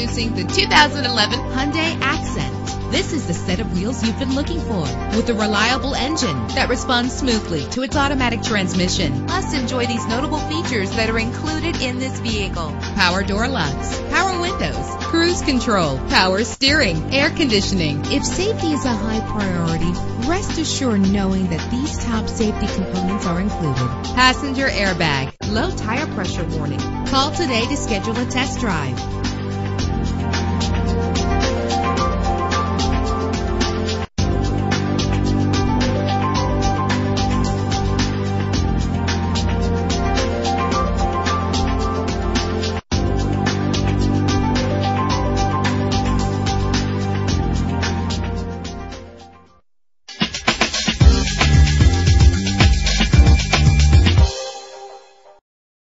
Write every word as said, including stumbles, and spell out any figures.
Introducing the two thousand eleven Hyundai Accent. This is the set of wheels you've been looking for, with a reliable engine that responds smoothly to its automatic transmission. Plus, enjoy these notable features that are included in this vehicle: power door locks, power windows, cruise control, power steering, air conditioning. If safety is a high priority, rest assured knowing that these top safety components are included: passenger airbag, low tire pressure warning. Call today to schedule a test drive.